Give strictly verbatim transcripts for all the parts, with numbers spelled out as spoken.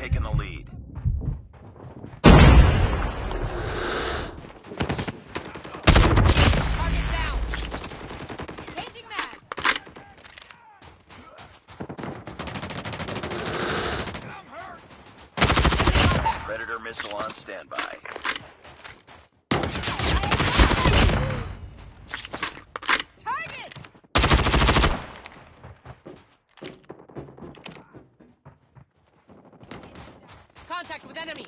taken the lead. Predator missile on standby. Contact with enemy.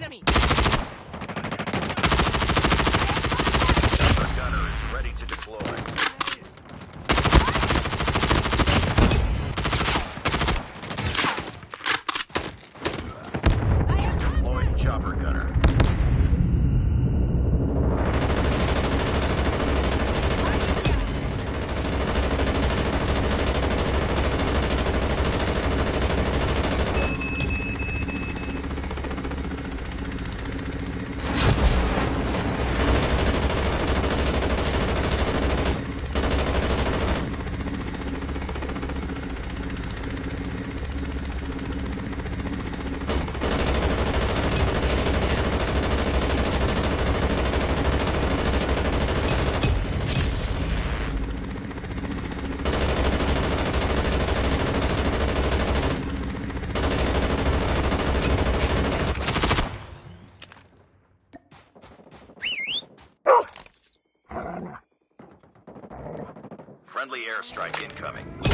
Enemy. Our gunner is ready to deploy. Deployed chopper gunner. Friendly airstrike incoming.